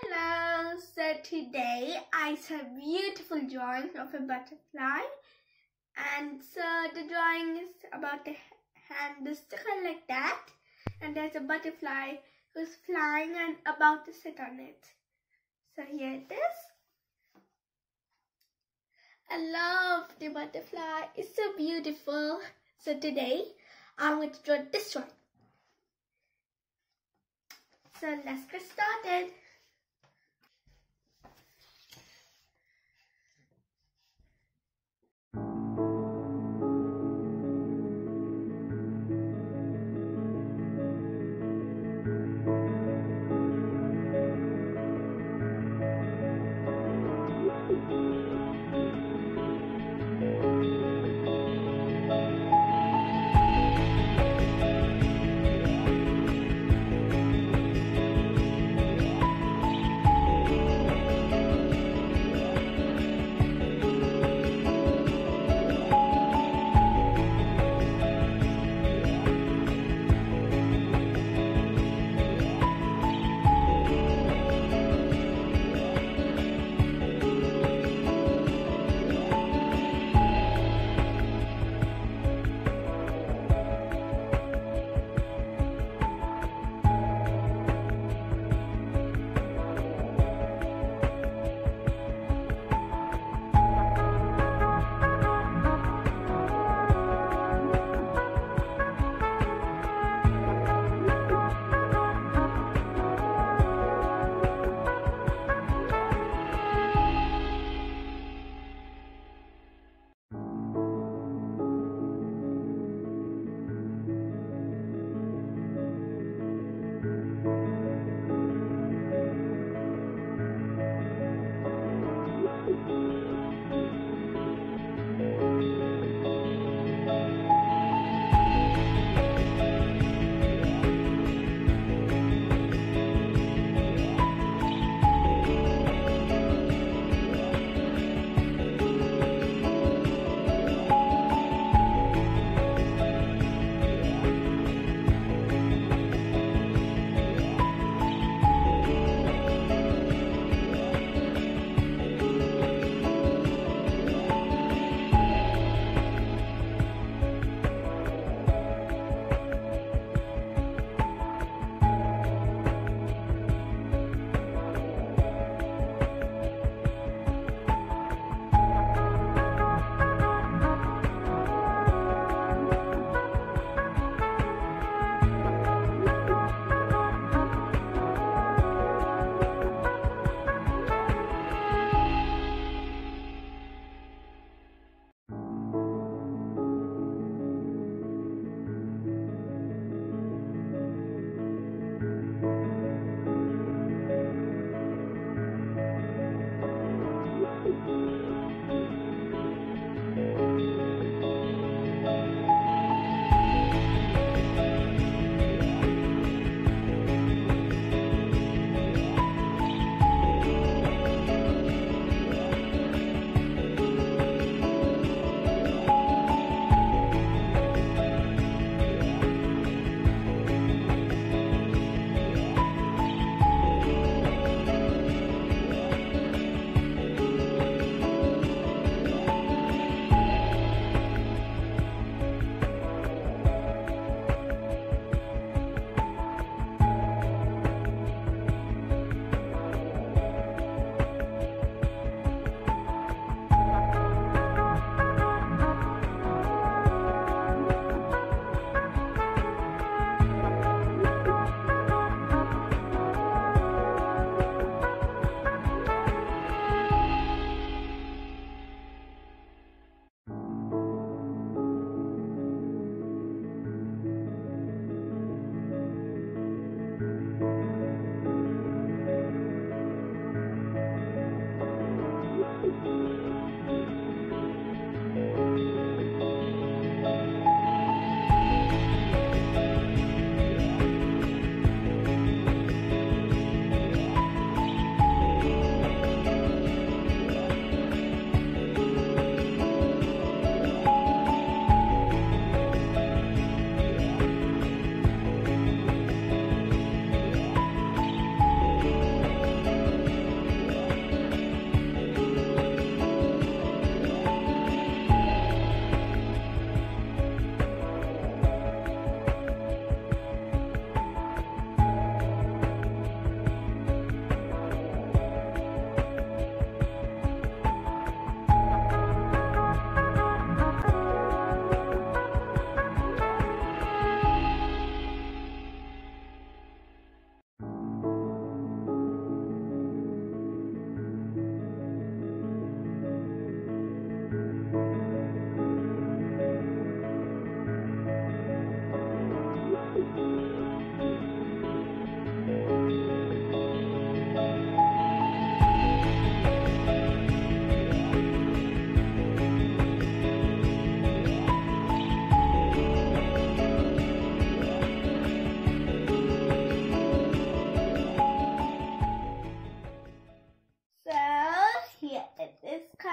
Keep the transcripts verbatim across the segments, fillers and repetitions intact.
Hello, so today I saw beautiful drawings of a butterfly, and so the drawing is about a hand, the circle like that, and there's a butterfly who's flying and about to sit on it. So here it is. I love the butterfly, it's so beautiful. So today I'm going to draw this one. So let's get started.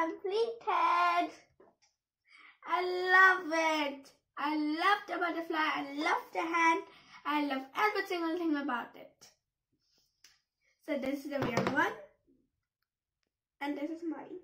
completed. I love it. I love the butterfly. I love the hand. I love every single thing about it. So this is the weird one. And this is mine.